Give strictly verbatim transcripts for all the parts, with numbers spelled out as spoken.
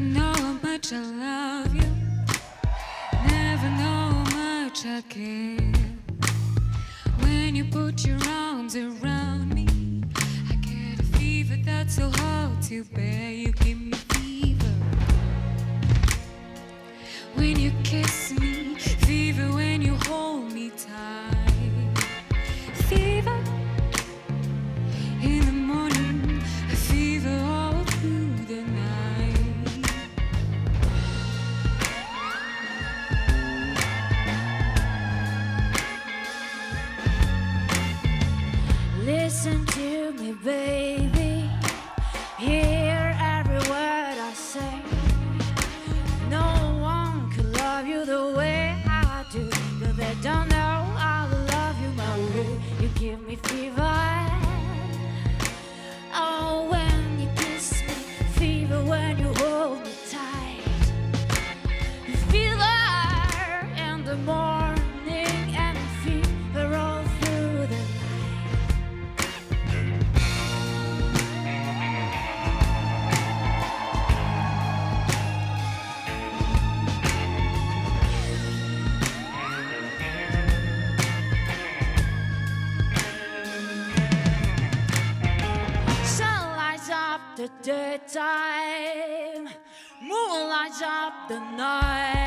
know how much I love you. Never know how much I care. When you put your arms around me, I get a fever that's so hard to bear. You give me fever when you kiss me, fever when you hold me tight, fever in the morning, a fever all through the night. Listen to me, baby, hear every word I say. No one could love you the way I do, but they don't know I love you my way. You give me fever. Oh, when you kiss me, fever when you hold me tight. Fever in the morning and fever all through the the daytime, moon lights up the night.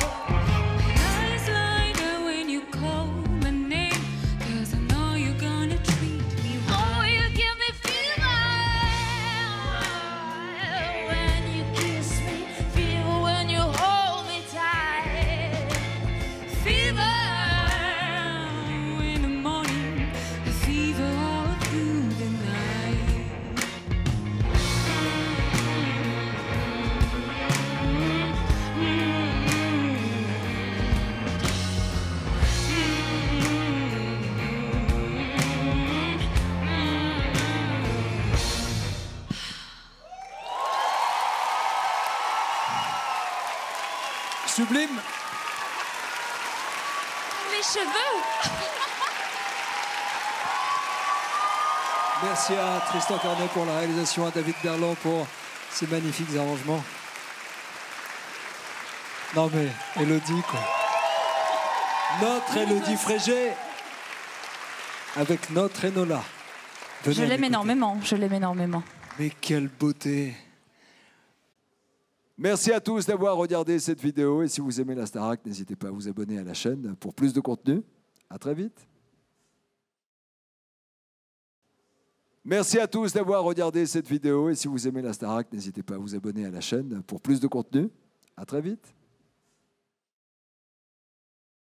My eyes light up when you call my name, cause I know you're gonna treat me right. Oh, you give me fever when you kiss me, fever when you hold me tight, fever in the morning, a fever all through the night. Sublime. Mes cheveux. Merci à Tristan Cornet pour la réalisation, à David Berlan pour ces magnifiques arrangements. Non mais, Élodie quoi. Notre Élodie Frégé avec notre Enola. Venez je l'aime énormément, je l'aime énormément. Mais quelle beauté. Merci à tous d'avoir regardé cette vidéo. Et si vous aimez la Starac, n'hésitez pas à vous abonner à la chaîne pour plus de contenu. À très vite. Merci à tous d'avoir regardé cette vidéo. Et si vous aimez la Starac, n'hésitez pas à vous abonner à la chaîne pour plus de contenu. À très vite.